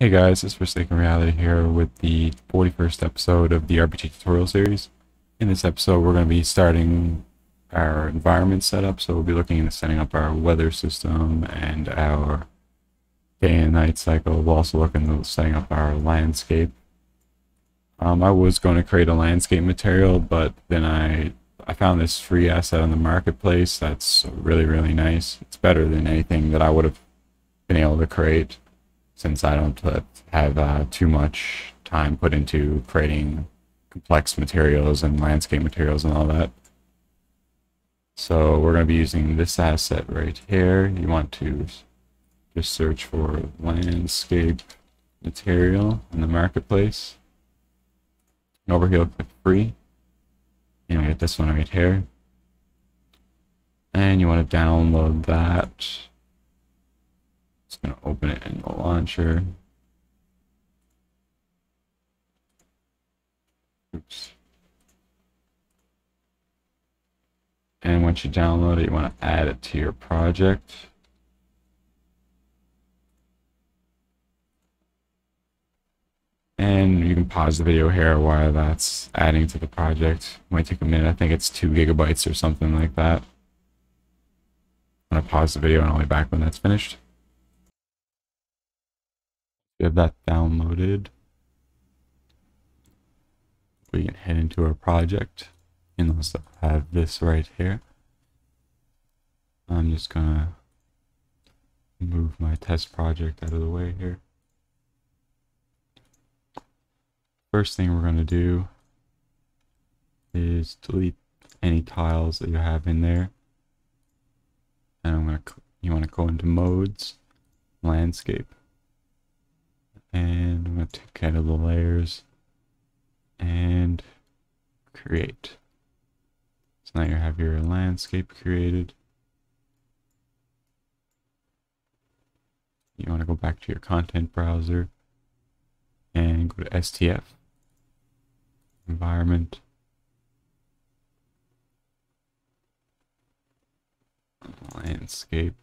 Hey guys, it's Forsaken Reality here with the 41st episode of the RPG tutorial series. In this episode, we're going to be starting our environment setup. So we'll be looking into setting up our weather system and our day and night cycle. We'll also look into setting up our landscape. I was going to create a landscape material, but then I found this free asset on the marketplace. That's really, really nice. It's better than anything that I would have been able to create, since I don't have too much time put into creating complex materials and landscape materials and all that. So we're going to be using this asset right here. You want to just search for landscape material in the marketplace. And over here, click free. And we get this one right here. And you want to download that. Just going to open it in the launcher. Oops. And once you download it, you want to add it to your project. And you can pause the video here while that's adding to the project. Might take a minute. I think it's 2 gigabytes or something like that. I'm going to pause the video and I'll be back when that's finished. We have that downloaded. We can head into our project, and let's have this right here. I'm just gonna move my test project out of the way here. First thing we're gonna do is delete any tiles that you have in there, and you want to go into modes, landscape. And I'm going to take out of the layers and create. So now you have your landscape created. You want to go back to your content browser and go to STF, environment. Landscape.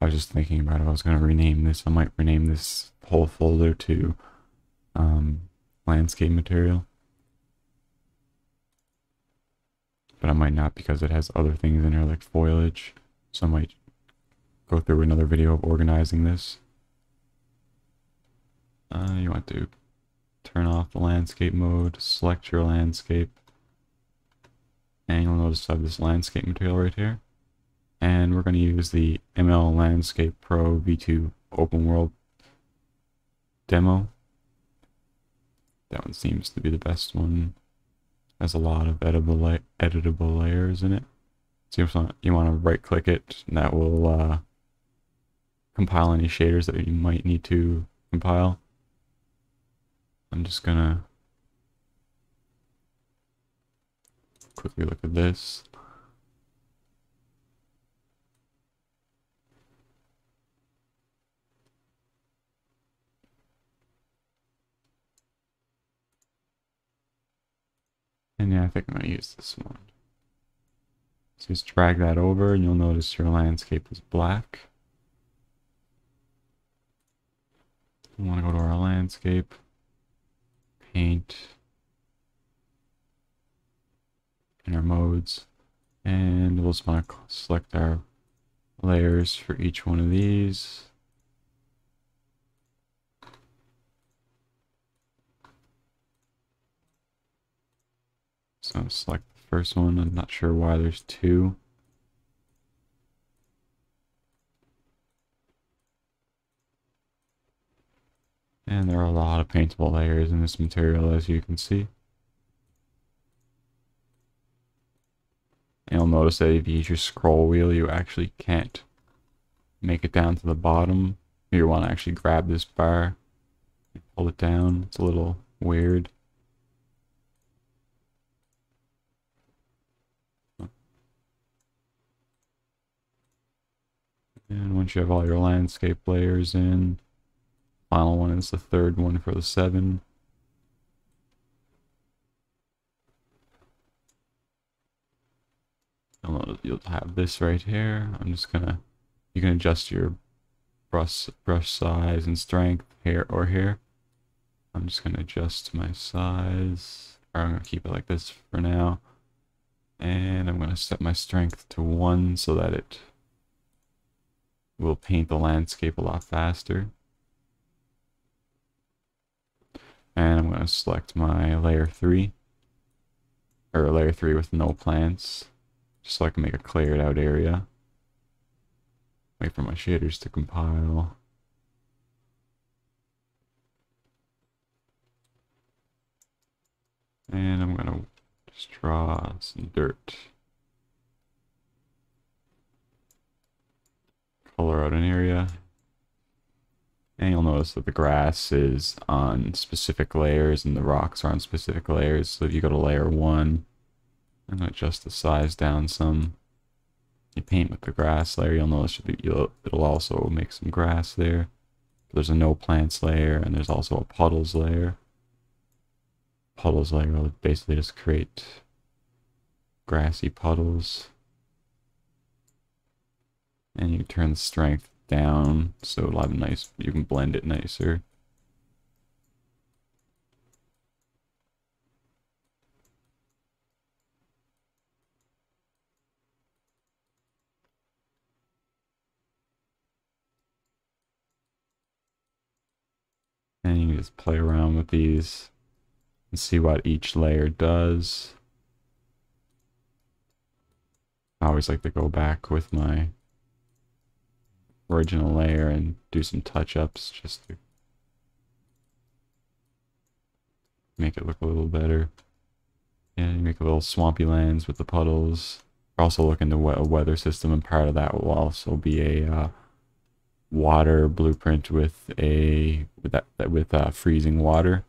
I was just thinking about it. I was going to rename this. I might rename this whole folder to landscape material. But I might not, because it has other things in here like foliage. So I might go through another video of organizing this. You want to turn off the landscape mode, select your landscape. And you'll notice I have this landscape material right here. And we're going to use the ML Landscape Pro V2 open world demo. That one seems to be the best one. Has a lot of editable layers in it. So you want to right click it, and that will compile any shaders that you might need to compile. I'm just going to quickly look at this. And yeah, I think I'm going to use this one. So just drag that over and you'll notice your landscape is black. We want to go to our landscape, paint, and our modes. And we'll just want to select our layers for each one of these. So I'll select the first one. I'm not sure why there's two. And there are a lot of paintable layers in this material, as you can see. And you'll notice that if you use your scroll wheel, you actually can't make it down to the bottom. You want to actually grab this bar and pull it down. It's a little weird. And once you have all your landscape layers in, final one is the third one for the 7. You'll notice you'll have this right here. I'm just gonna, you can adjust your brush size and strength here or here. I'm just gonna adjust my size, or I'm gonna keep it like this for now. And I'm gonna set my strength to 1 so that it will paint the landscape a lot faster. And I'm gonna select my layer 3, or layer 3 with no plants, just so I can make a cleared out area. Wait for my shaders to compile. And I'm gonna just draw some dirt. Color out an area. And you'll notice that the grass is on specific layers and the rocks are on specific layers. So if you go to layer 1 and adjust the size down some, you paint with the grass layer, you'll notice it'll also make some grass there. There's a no plants layer and there's also a puddles layer. Puddles layer will basically just create grassy puddles. And you can turn the strength down so it'll have a nice, you can blend it nicer. And you can just play around with these and see what each layer does. I always like to go back with my original layer and do some touch-ups just to make it look a little better. And you make a little swampy lands with the puddles. We're also looking to a weather system, and part of that will also be a water blueprint with freezing water.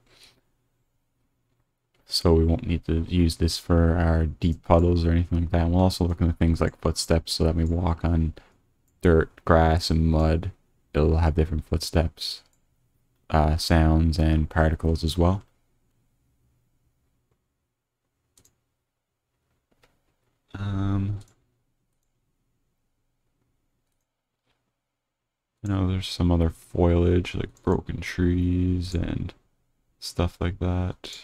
So we won't need to use this for our deep puddles or anything like that. And we'll also look into things like footsteps so that we walk on dirt, grass, and mud. It'll have different footsteps, sounds, and particles as well. You know, there's some other foliage, like broken trees and stuff like that.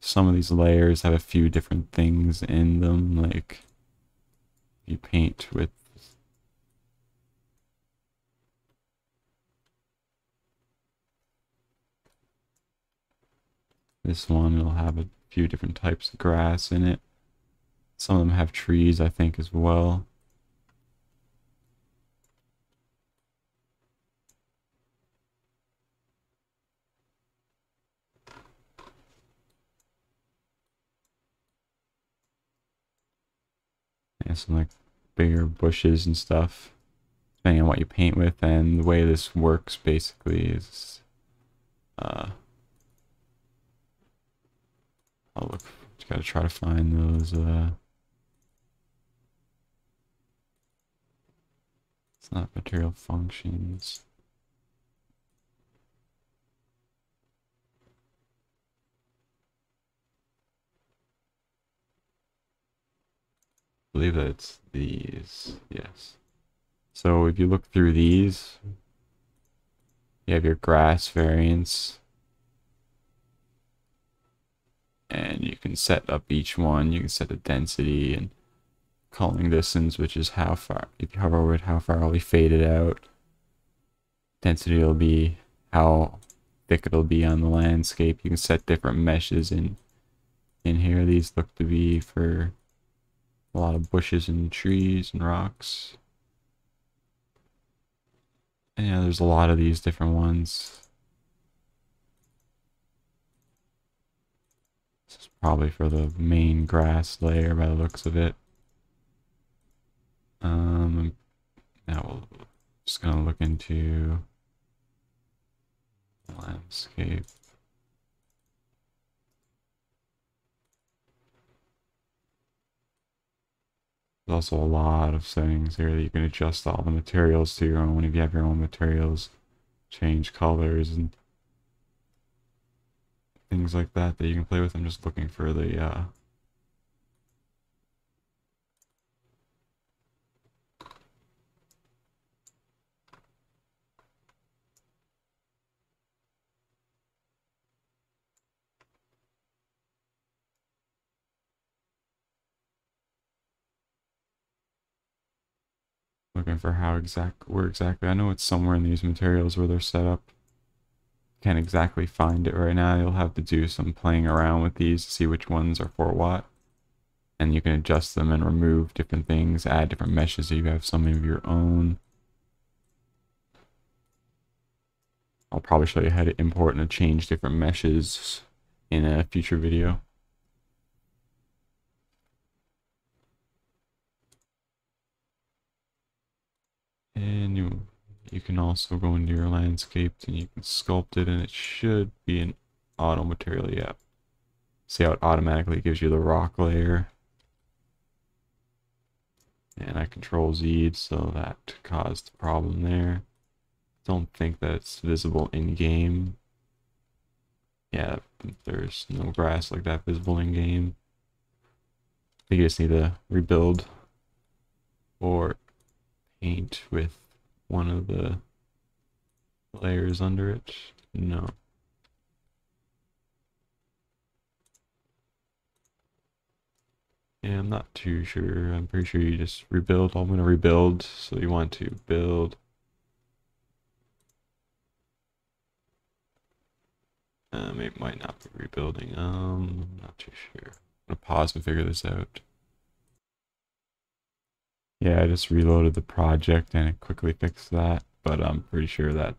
Some of these layers have a few different things in them, like you paint with this one, it'll have a few different types of grass in it. Some of them have trees, I think, as well. Some like bigger bushes and stuff, depending on what you paint with. And the way this works basically is, I'll look, just gotta try to find those, it's not material functions. I believe that it's these, yes. So if you look through these, you have your grass variants, and you can set up each one. You can set the density and culling distance, which is how far, if you hover over it, how far it'll be faded out. Density will be how thick it'll be on the landscape. You can set different meshes in here. These look to be for a lot of bushes and trees and rocks. And yeah, there's a lot of these different ones. This is probably for the main grass layer by the looks of it. Now we're just gonna look into landscape. There's also a lot of settings here that you can adjust all the materials to your own. If you have your own materials, change colors and things like that that you can play with. I'm just looking for the Looking for how where exactly. I know it's somewhere in these materials where they're set up. Can't exactly find it right now. You'll have to do some playing around with these to see which ones are for what. And you can adjust them and remove different things, add different meshes so you have some of your own. I'll probably show you how to import and change different meshes in a future video. And you can also go into your landscape and you can sculpt it, and it should be an auto material. Yeah. See how it automatically gives you the rock layer. And I Control-Z'd, so that caused the problem there. Don't think that it's visible in-game. Yeah, there's no grass like that visible in-game. I think you just need to rebuild or paint with one of the layers under it. No. Yeah, I'm not too sure. I'm pretty sure you just rebuild. I'm going to rebuild, so you want to build. It might not be rebuilding. I'm not too sure. I'm going to pause and figure this out. Yeah, I just reloaded the project and it quickly fixed that, but I'm pretty sure that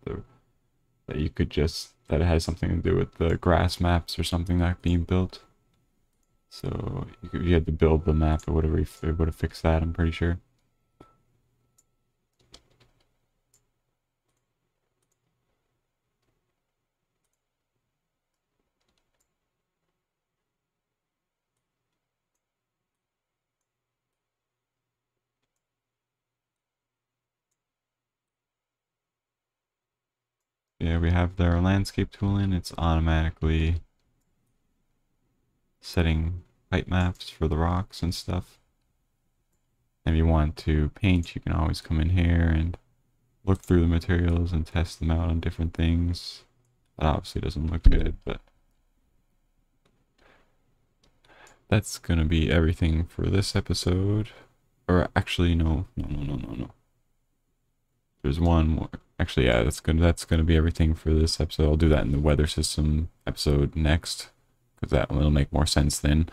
that it has something to do with the grass maps or something that being built. So if you had to build the map or whatever, it would have fixed that, I'm pretty sure. Yeah, we have their landscape tool in. It's automatically setting height maps for the rocks and stuff. And if you want to paint, you can always come in here and look through the materials and test them out on different things. That obviously doesn't look good, but that's going to be everything for this episode. Or actually, no. There's one more. Actually, yeah, that's gonna be everything for this episode. I'll do that in the weather system episode next, because that will make more sense then.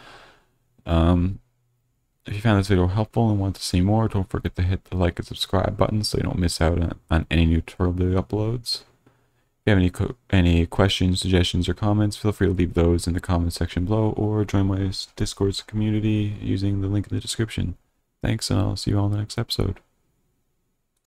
If you found this video helpful and want to see more, don't forget to hit the like and subscribe button so you don't miss out on any new tutorial video uploads. If you have any questions, suggestions, or comments, feel free to leave those in the comments section below, or join my Discord community using the link in the description. Thanks, and I'll see you all in the next episode.